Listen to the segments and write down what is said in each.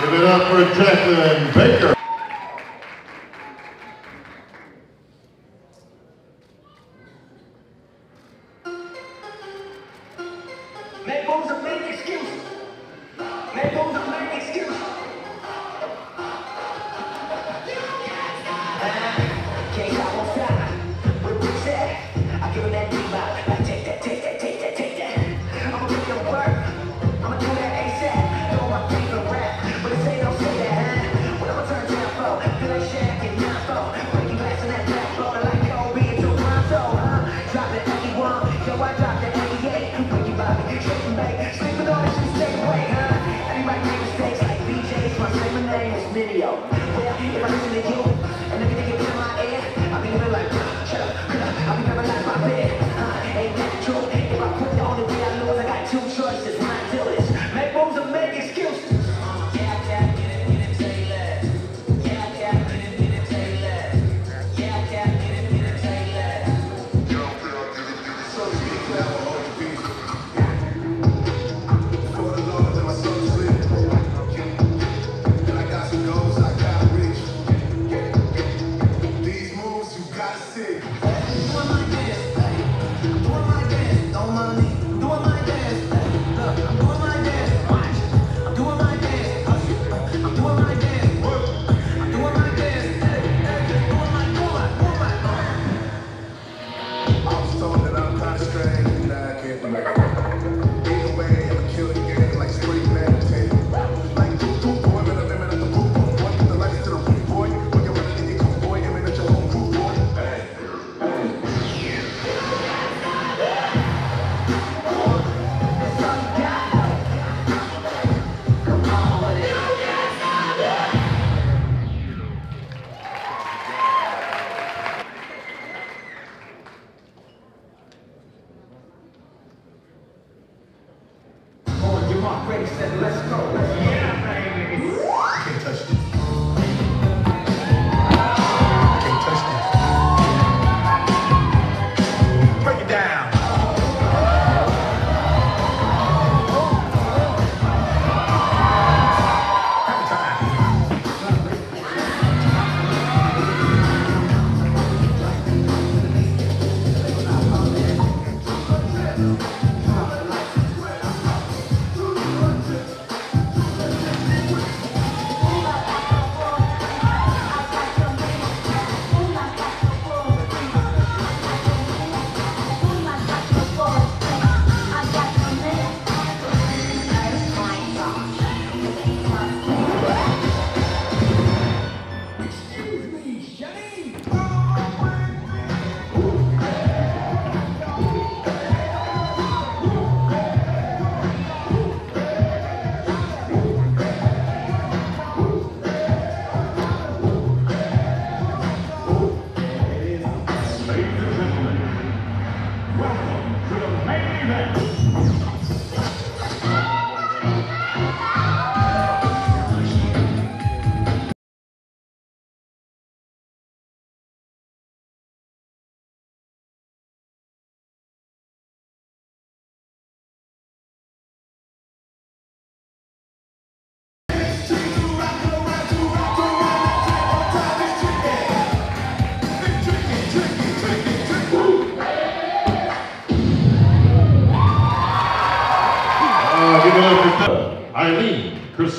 Give it up for Jacqueline Baker. Maples are making excuses. Maples are making excuses. Can't stop on fire. With what's that? I give it that deep vibe. Like take that, take that, take that, take that. I'ma take your work. I'ma do that ASAP. Throw my paper rap. But it ain't no shit that, huh? Well, I'ma turn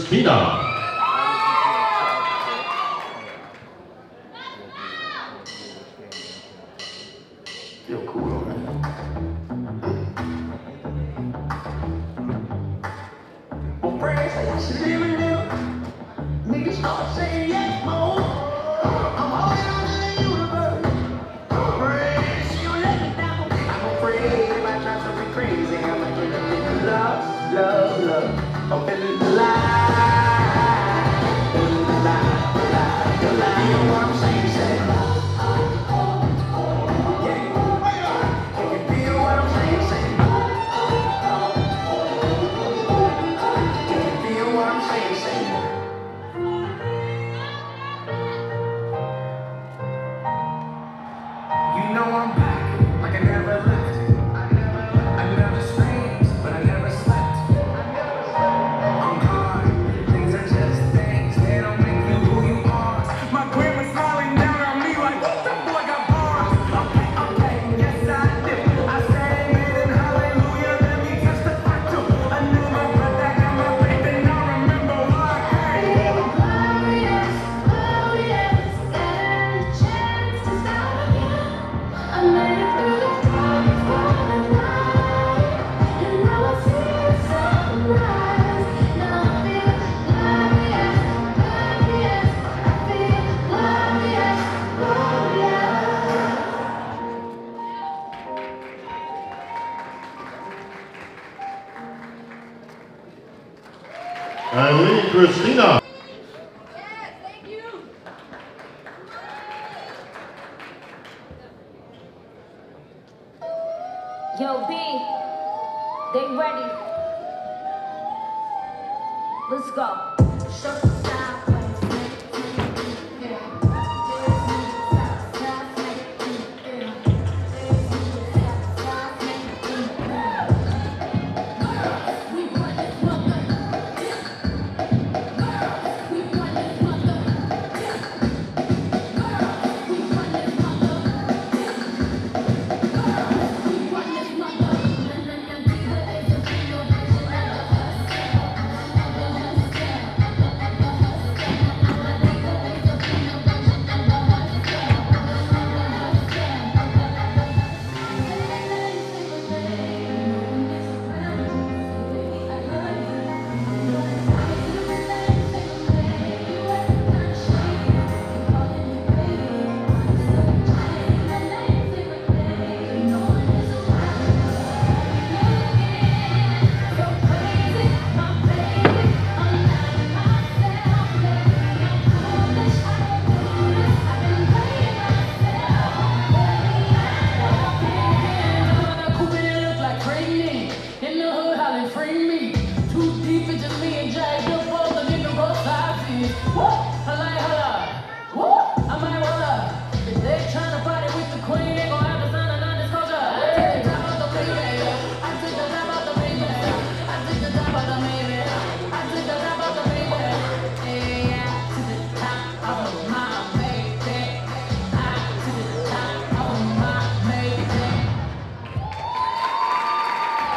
Bina. Feel cool, man. My friends say I should live in them. Niggas start saying yes, mo. I'm always under the universe. My friends, you let me down. I'm afraid everybody tries to be crazy. I'm like, love, love, love. I'm feeling alive. Feeling alive, alive, alive. You know what I'm saying? Eileen Christina. Yes, thank you. Yo, B, they ready. Let's go. Show some style.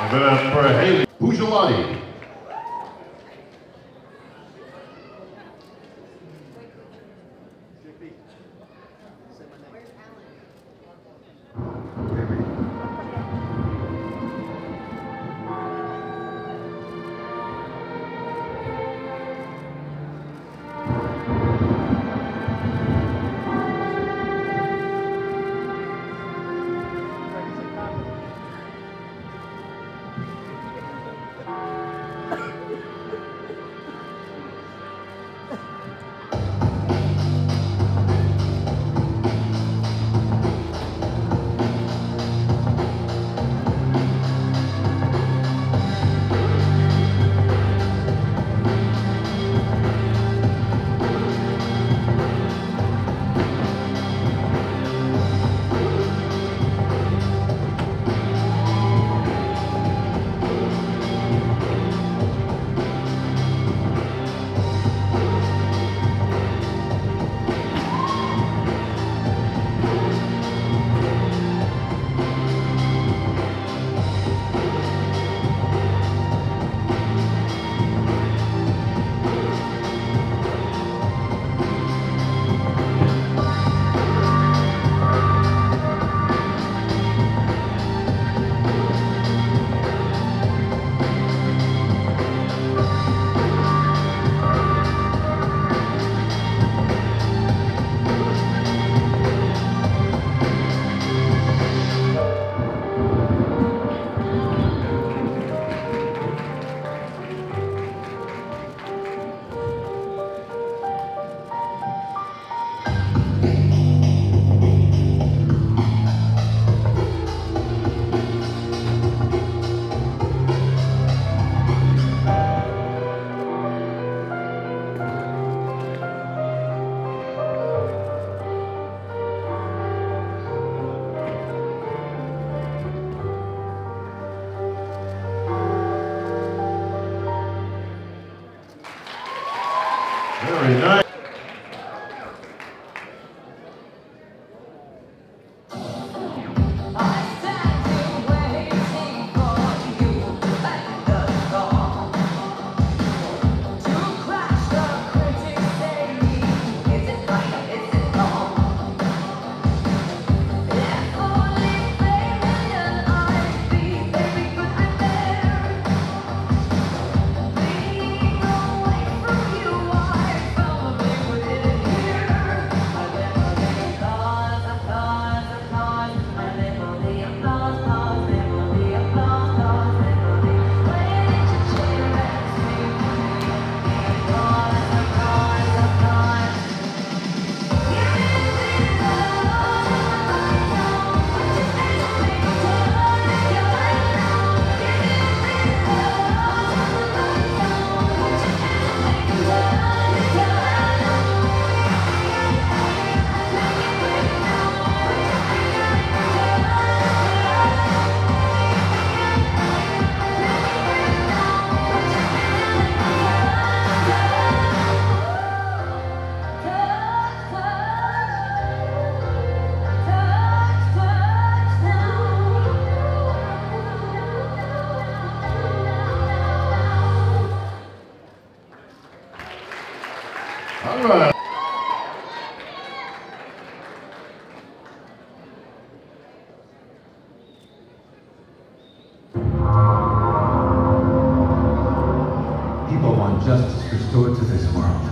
I'm going to ask for Haley Bujalati. justice restored to this world.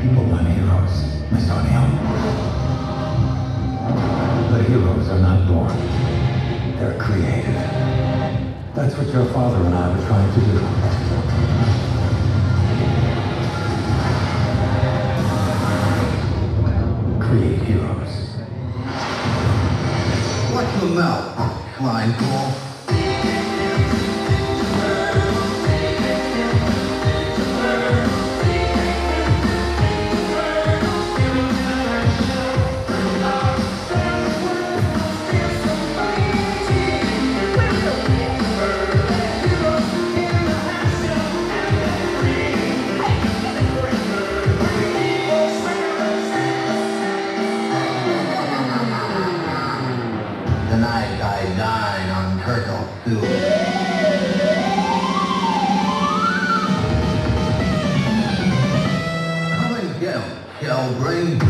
People want heroes, Miss O'Neill. The heroes are not born. They're created. That's what your father and I were trying to do. Create heroes. What the mouth, Klein Paul? Tonight I dine on turtle soup. Come and get him, Sheldrake.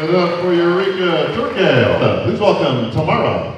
it up for Eureka Turkale. Please welcome Tamara.